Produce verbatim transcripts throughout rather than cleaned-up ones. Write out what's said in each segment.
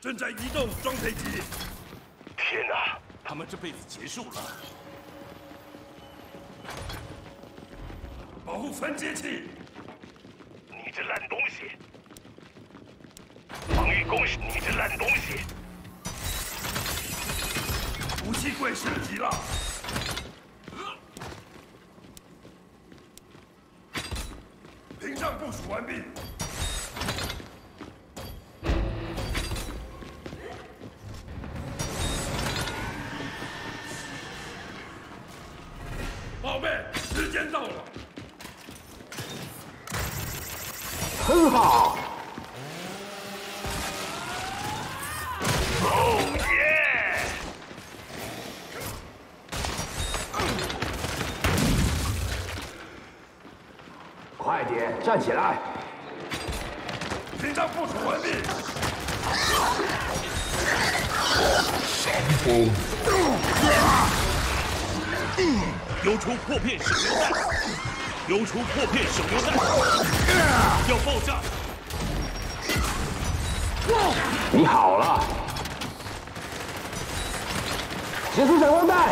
正在移动装备机。天哪，他们这辈子结束了。保护分解器。你这烂东西！防御工事，你这烂东西！武器柜升级了。 站起来！屏障部署完毕。神风，丢出破片手榴弹，丢出破片手榴弹，要爆炸！你好了，结束闪光弹，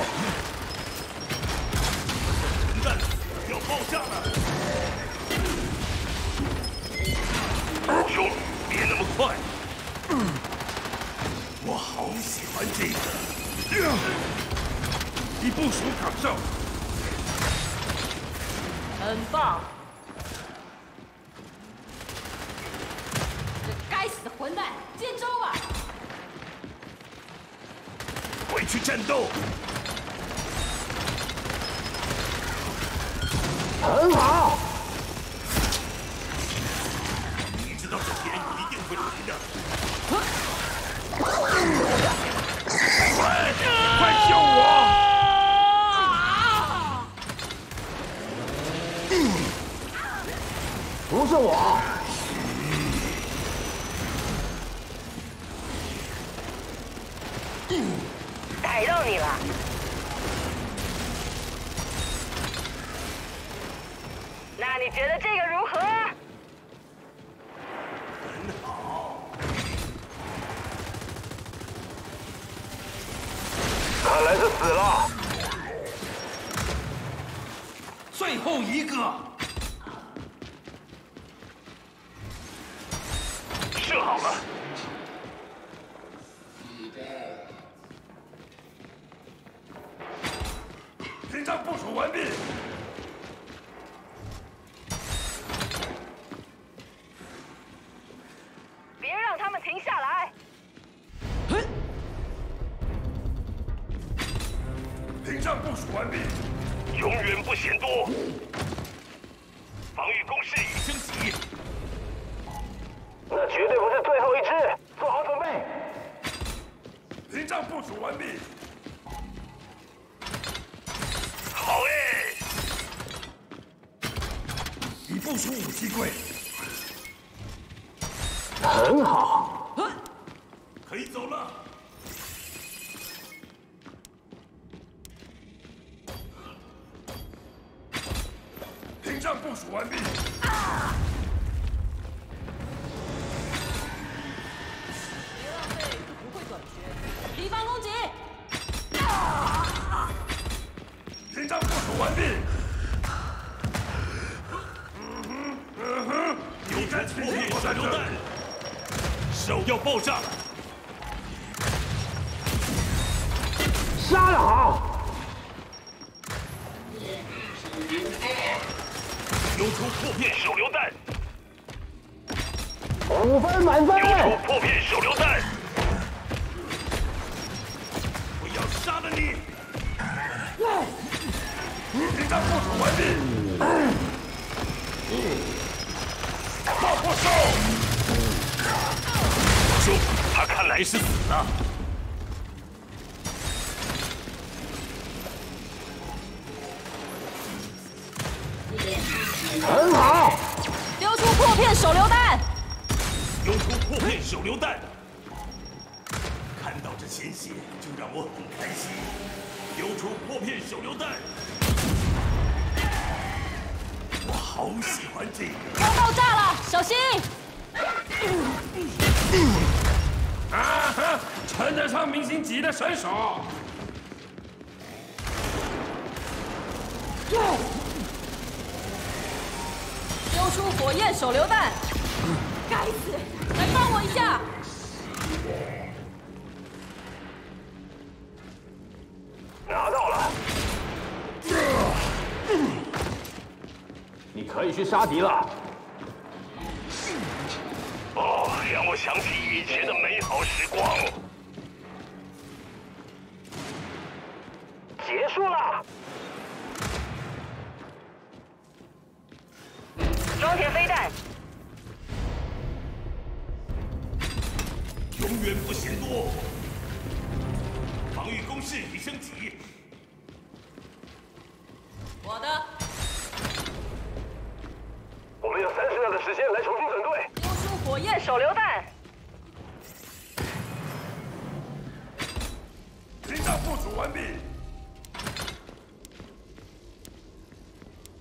蛋要爆炸了！ 兄，别那么快！我好喜欢这个。已部署岗哨，很棒。这该死的混蛋，接招吧！回去战斗。很好。 不是我，逮到你了！那你觉得这个如何？很好，看来是死了。最后一个。 好了，屏障部署完毕。别让他们停下来。屏障部署完毕，永远不嫌多。防御工事已升级。 那绝对不是最后一只，做好准备。屏障部署完毕。好诶！已部署武器柜。很好。可以走了。屏障部署完毕。啊 敌方攻击！屏障部署完毕。嗯哼，嗯哼，有战机破手榴弹，手要爆炸了！杀得好！丢出破片手榴弹，五分满分！丢出破片手榴弹。 杀了你！屏障部署完毕。爆破手！兄，他看来是死了。很好！丢出破片手榴弹！丢出破片手榴弹！ 可看到这鲜血就让我很开心。丢出破片手榴弹，我好喜欢这个。要爆炸了，小心！啊哈，称得上明星级的神手。丢出火焰手榴弹，该死！来帮我一下。 拿到了，你可以去杀敌了。哦，让我想起以前的美好时光。结束了。装填飞弹。永远不嫌多。 防御工事已升级。我的。我们有三十秒的时间来重新整队。丢出火焰手榴弹。屏障部署完毕。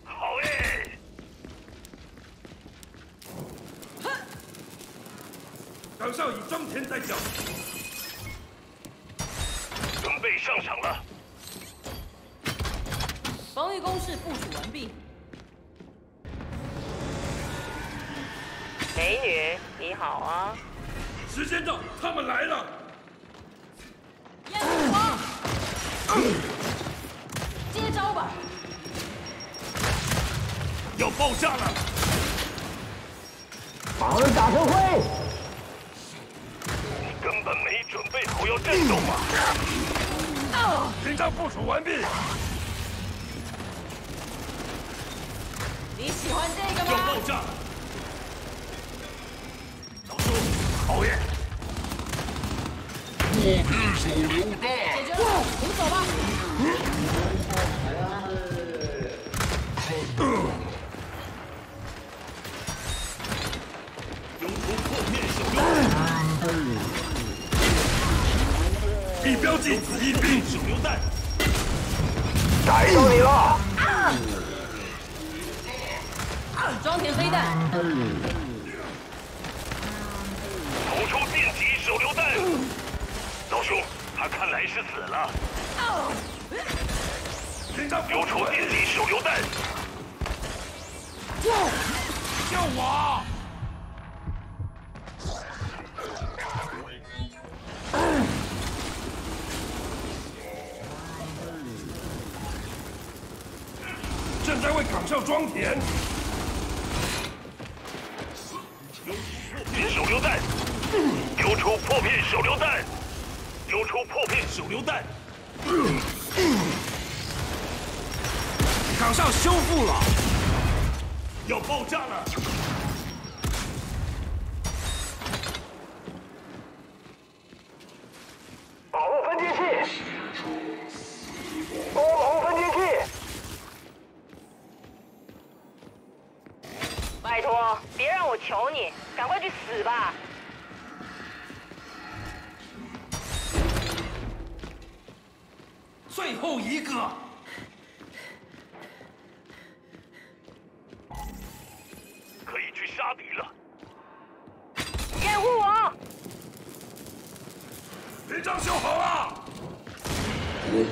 好嘞。哼。岗哨已装填弹角。 被上场了，防御工事部署完毕。美女，你好啊！时间到，他们来了。烟火王，嗯、接招吧！要爆炸了！把人打成灰！你根本没准备好要战斗嘛！嗯 屏障部署完毕。你喜欢这个吗？要爆炸！老兄，讨厌！我的手榴弹。解决了，我们走吧。用突破面手榴弹。 地标记一并手榴弹，逮到你了！装填飞弹，投出电击手榴弹。老兄，他看来是死了。丢出电击手榴弹。救我！ 正在为岗哨装填，手榴弹，丢出破片手榴弹，丢出破片手榴弹，岗哨修复了，要爆炸了，保护分界器，帮我保护分界器。 拜托，别让我求你，赶快去死吧！最后一个，可以去杀敌了。掩护我！屏障修好了。嗯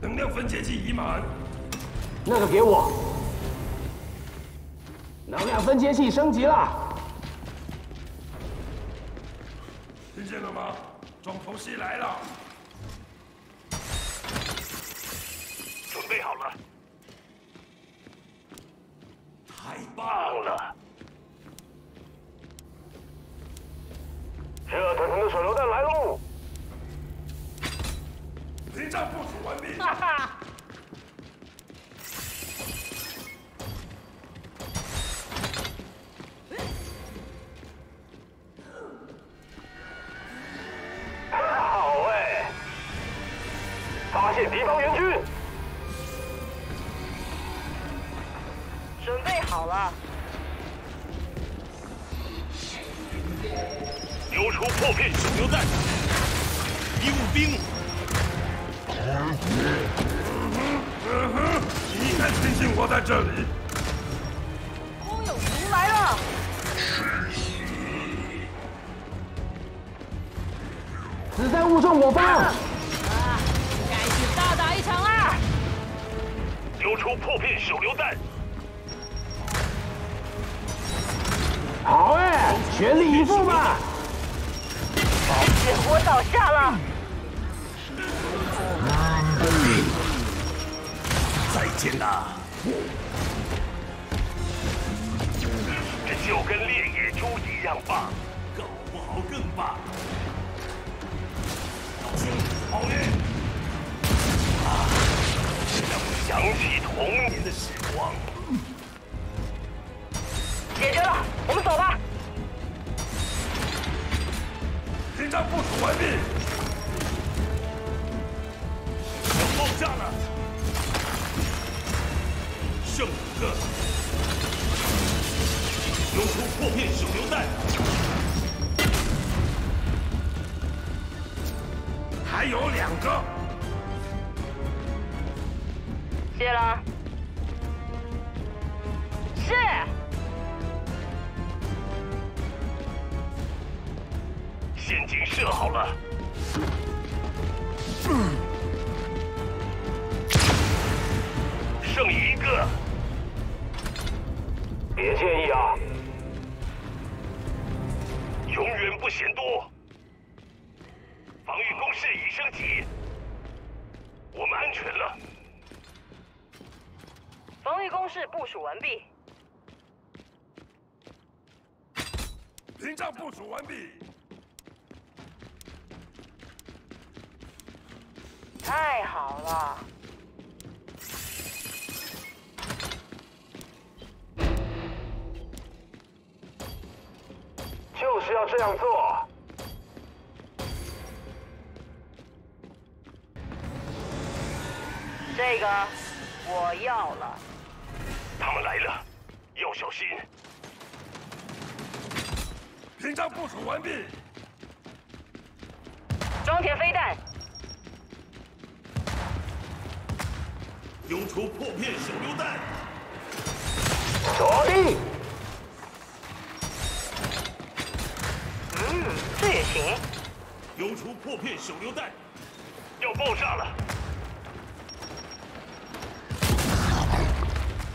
能量分解器已满，那个给我。能量分解器升级了，听见了吗？重头戏来了，准备好了，太棒了！ 热腾腾的手榴弹来喽！屏障部署完毕。哈哈！好哎！给敌方援军。准备好了。丢出破壁，留在义务兵。你应该庆幸我在这里。空有敌来了。 子弹误中我方！啊，该去大打一场啦！丢出破片手榴弹！好哎，全力以赴吧！我倒下了！再见啦！这就跟猎野猪一样棒，搞不好更棒。 奥运啊！让我想起童年的时光。解决了，我们走吧。屏障部署完毕。要爆炸了！剩五个。丢出破片手榴弹。 还有两个，谢了。是。陷阱设好了。嗯、剩一个。别介意啊。永远不嫌多。 防御工事已升级，我们安全了。防御工事部署完毕。屏障部署完毕。太好了！就是要这样做。 这个我要了。他们来了，要小心。屏障部署完毕。装填飞弹。丢出破片手榴弹。着地。嗯，这也行。丢出破片手榴弹，要爆炸了。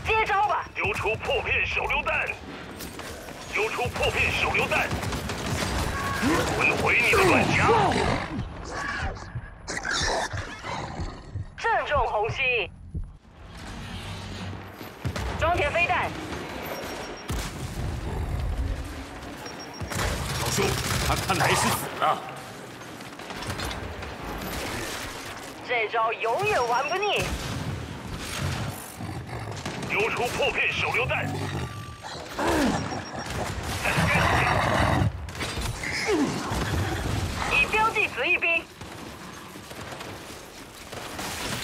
接招吧！丢出破片手榴弹！丢出破片手榴弹！滚回你的软甲！正中红心！装填飞弹！老兄，他看来是死了。这招永远玩不腻。 丢出破片手榴弹！已标记死一兵。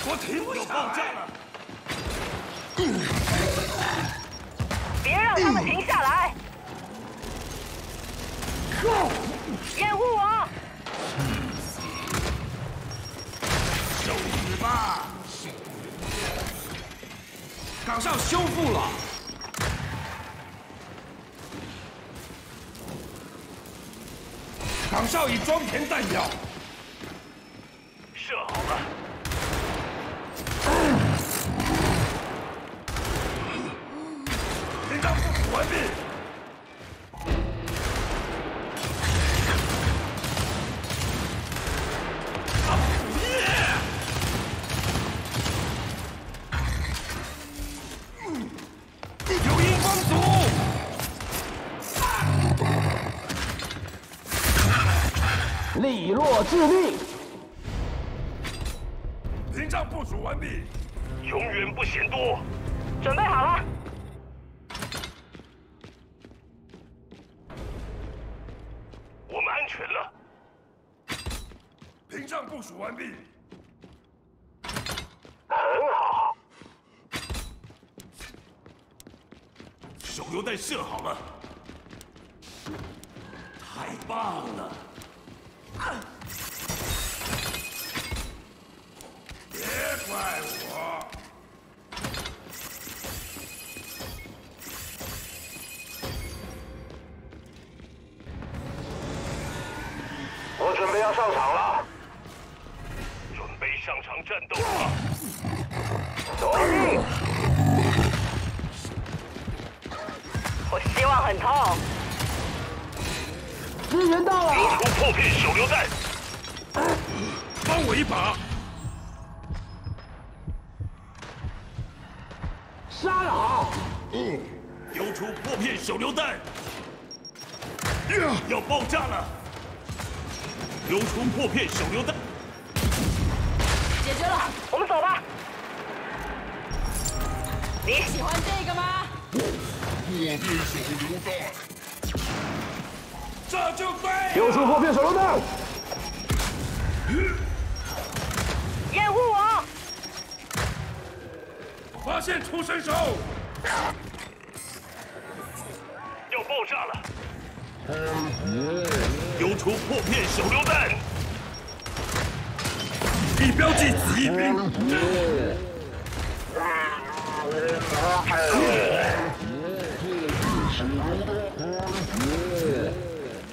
我停不下来了！别让他们停下来！掩护我！受死吧！ 岗哨修复了，岗哨已装填弹药，设好了。屏障部署完毕。啊！耶！ 利落致力，屏障部署完毕，永远不嫌多。准备好了，我们安全了。屏障部署完毕，手榴弹射好了，太棒了！别怪我。 我准备要上场了，准备上场战斗了。左翼，我希望很痛。支援到了，扔出破片手榴弹，帮我一把。杀得好，嗯，丢出破片手榴弹，要爆炸了。 流冲破片手榴弹，解决了，我们走吧。你喜欢这个吗？破片手榴弹，这就对。流冲破片手榴弹，掩护我，发现出身手，要爆炸了。 丢出破片手榴弹，以标记子一兵。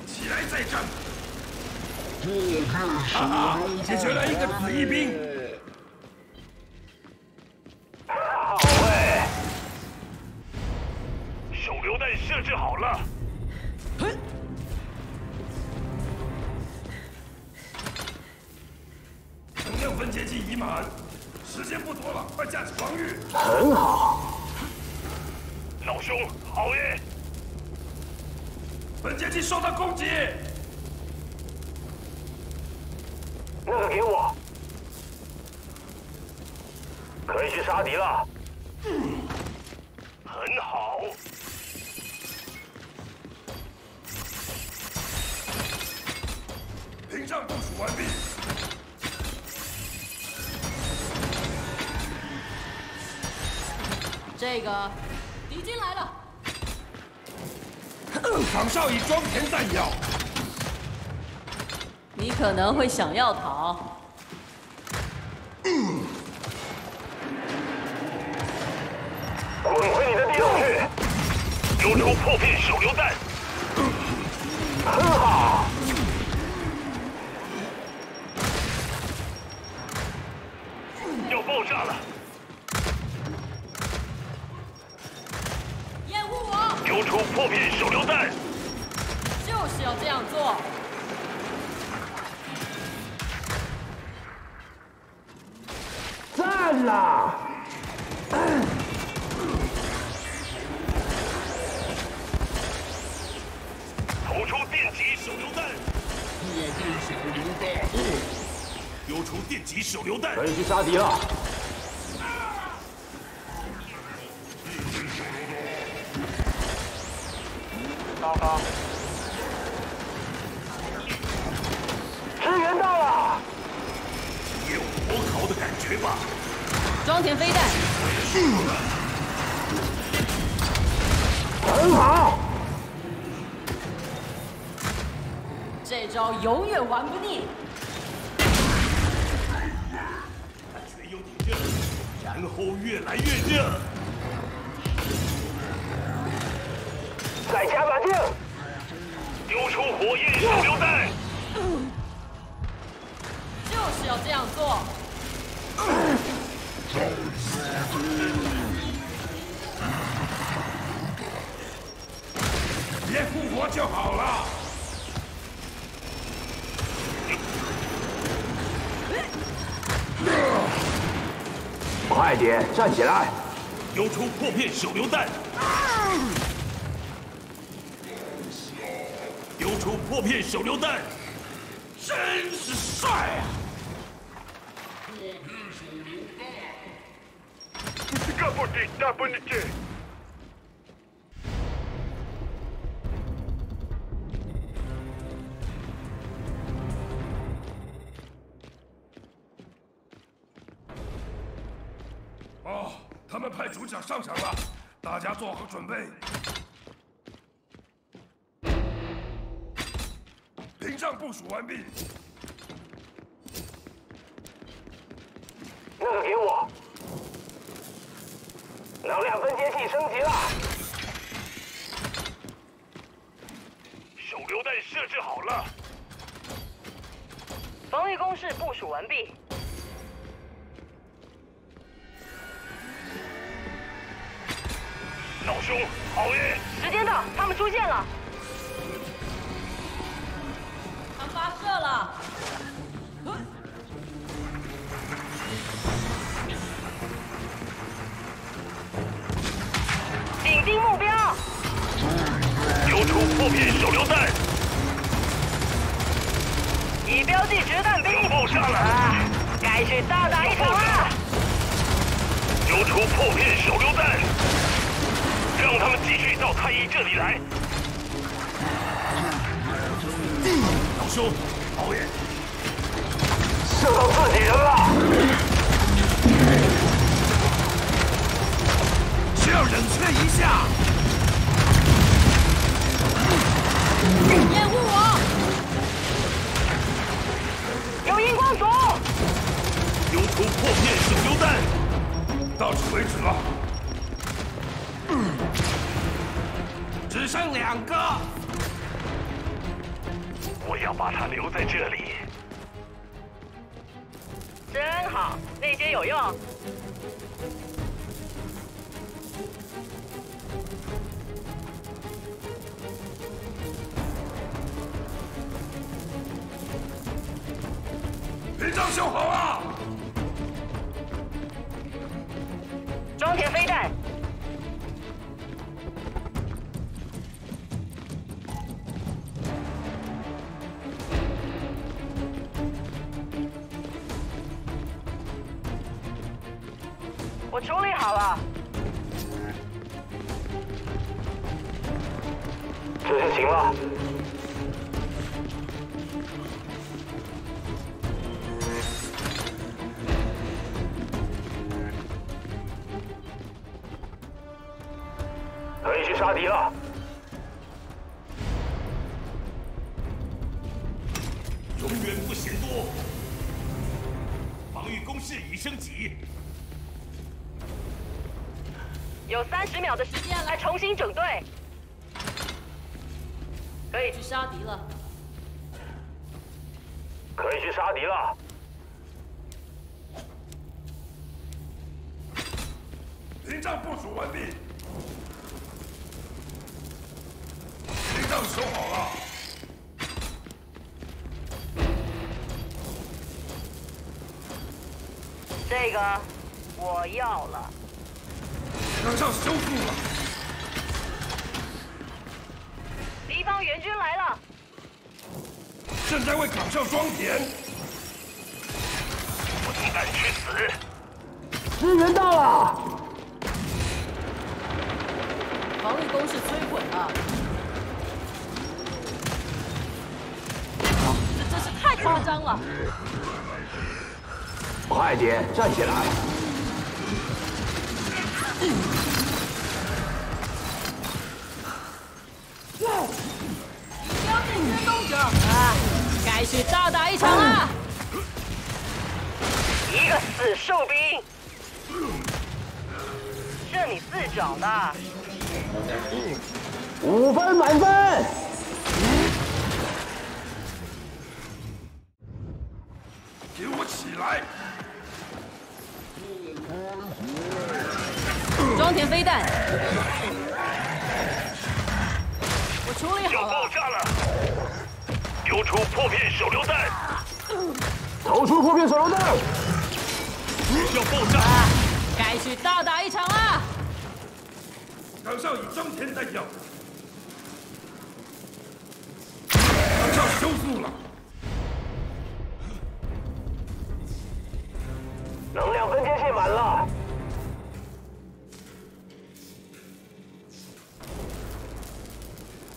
起来再战！哈哈，解决了一个子一兵。好嘞，手榴弹设置好了。 能量分解器已满，时间不多了，快架起防御。很好，老兄，好耶！分解器受到攻击，那个给我，可以去杀敌了。嗯、很好。 屏障部署完毕。这个敌军来了，场上已装填弹药。你可能会想要逃。嗯、滚回你的地洞去！扔出破片手榴弹。很好。 要爆炸了！掩护我！丢出破片手榴弹！就是要这样做。赞啦！投出电极手榴弹！电极手榴弹！嗯 丢出电极手榴弹，可以去杀敌了。糟糕，支援到了，有火烤的感觉吧？装填飞弹，很好，这招永远玩不腻。 然后越来越热，再加把劲，丢出火焰手榴弹，就是要这样做。别复活就好了。呃 快点站起来！丢出破片手榴弹！丢出破片手榴弹！真是帅啊！哦，他们派主角上场了，大家做好准备。部署完毕。那个给我。能量分解器升级了。手榴弹设置好了。防御工事部署完毕。 老兄，好运！时间到，他们出现了。他发射了。紧盯目标。留出破片手榴弹。已标记掷弹兵。爆炸了、啊！该去大打一场了。留出破片手榴弹。 让他们继续到太医这里来。老兄，熬夜，射到自己人了。只要冷却一下。掩护我！有荧光虫。丢出破片手榴弹。到此为止了。 只剩两个，我要把他留在这里。真好，那些有用。屏障修好了，装填飞弹。 处理好了，这就行了。可以去杀敌了。永远不嫌多。防御工事已升级。 有三十秒的时间来重新整队，可以去杀敌了。可以去杀敌了。屏障部署完毕。屏障守好了。这个我要了。 屏障修复了，敌方援军来了，正在为岗哨装填，我不敢去死。支援到了，防御工事摧毁了，这真是太夸张了！快点站起来！ 标定追踪者啊，该去大打一场了！一个死兽兵，这你自找的。五分满分。给我起来！ 装填飞弹，我处理好了。要爆炸了！丢出破片手榴弹，投出破片手榴弹。要爆炸！该去大打一场了。岗哨以装填代表，岗哨修复了，能量分界线满了。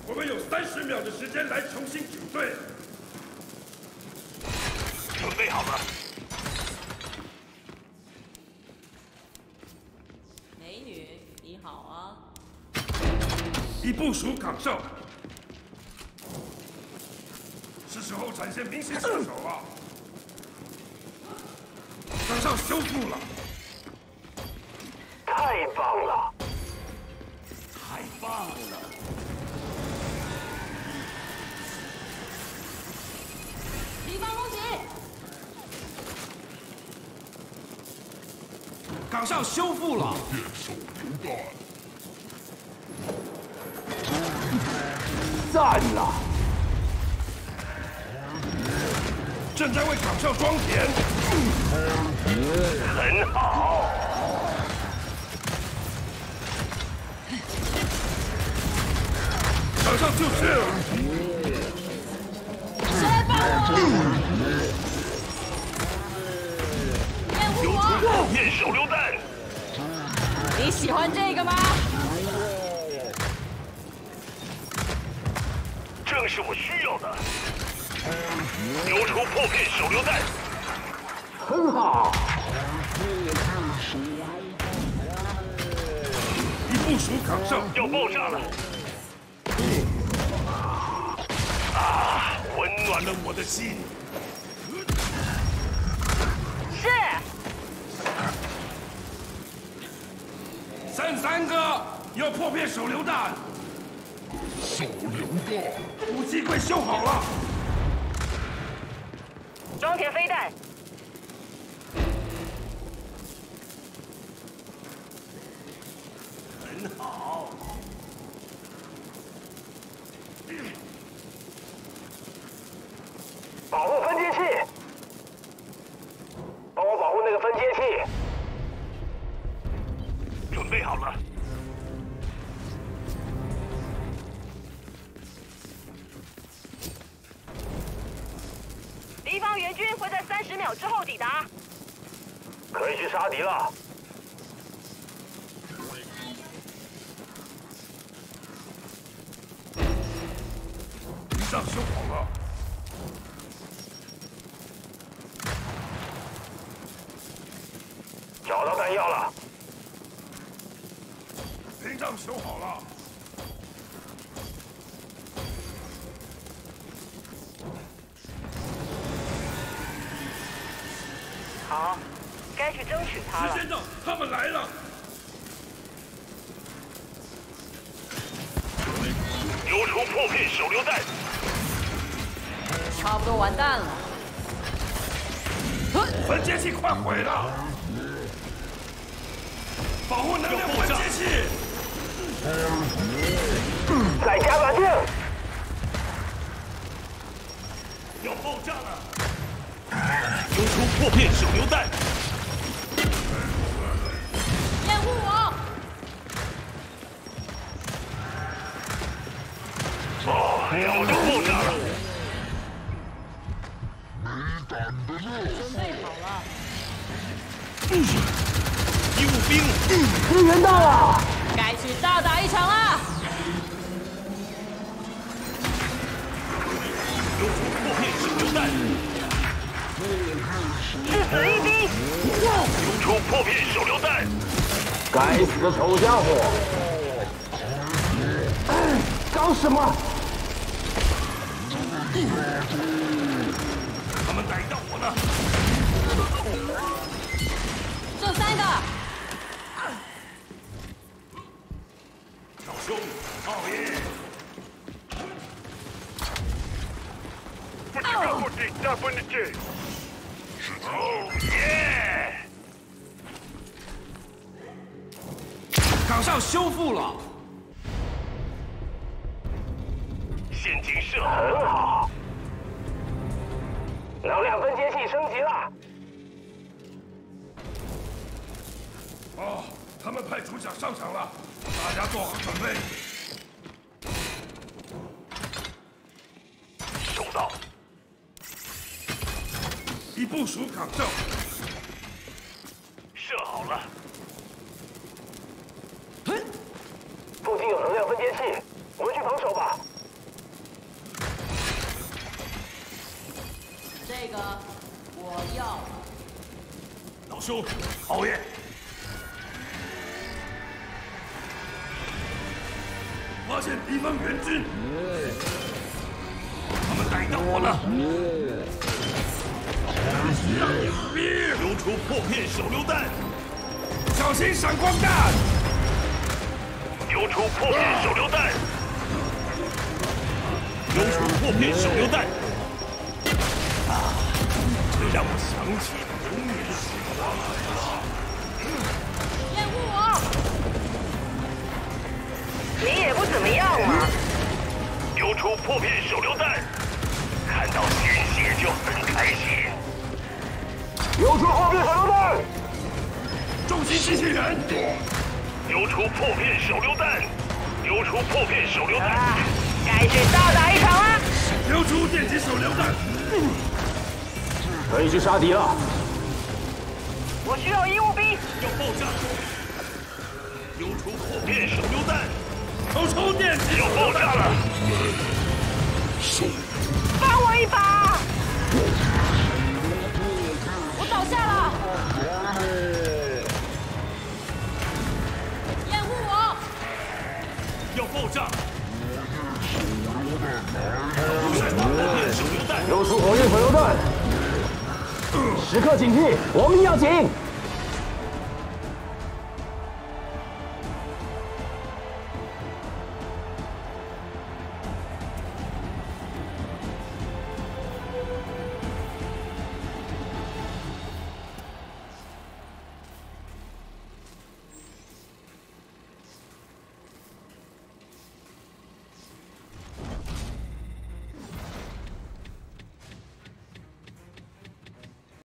我们有三十秒的时间来重新组队，准备好了。美女，你好啊！已部署岗哨，实施后产线明显失守啊！马上修复了，太棒了！太棒了！敌方攻击！岗上修复了。电手榴弹。 赞了！正在为岗上装填，很好。岗上就是。谁来帮我？烟火！焰手榴弹！你喜欢这个吗？ 正是我需要的，牛头破片手榴弹，很好。一部署岗上要爆炸了，啊，温暖了我的心。是。剩三个，要破片手榴弹。 手榴弹，武器柜修好了。装填飞弹。很好。保护分接器，帮我保护那个分接器。准备好了。 敌方援军会在三十秒之后抵达。可以去杀敌了。敌上修好了。找到弹药了。屏障修好了。 好，该去争取他了。时间到，他们来了。牛头破片手榴弹，差不多完蛋了。分接器快毁了，保护能量分接器。再加把劲，要爆炸了。 丢出破片手榴弹！掩护我！哦，要就爆炸了！没胆的肉！准备好了！医务兵，支援到了！该去大打一场了！丢出破片手榴弹！ 至死一逼！丢出破片手榴弹！该死的丑家伙！搞什么？他们逮到我了！这三个！小兄，奥耶！不知道不知道不知道。 哦耶！岗上修复了，陷阱设很好，能量分接器升级了。哦，他们派主角上场了，大家做好准备。收到。 已部署岗哨，设好了。附近有能量分接器，我们去防守吧。这个我要。老兄，熬夜。发现敌方援军。嗯们逮到我了！留出破片手榴弹，小心闪光弹！留出破片手榴弹，留出破片手榴弹。啊！这让我想起童年的时光。掩护我！你也不怎么样嘛。 丢出破片手榴弹，看到鲜血就很开心。丢出破片手榴弹，重击机器人。丢出破片手榴弹，丢出破片手榴弹。啊、该是大打一场了。丢出电击手榴弹，可以去杀敌了。我需要医务兵。要爆炸。丢出破片手榴弹。 抽抽电机要爆炸了！帮我一把！我倒下了！掩护我！要爆炸！丢出火焰手榴弹！时刻警惕，我们要紧。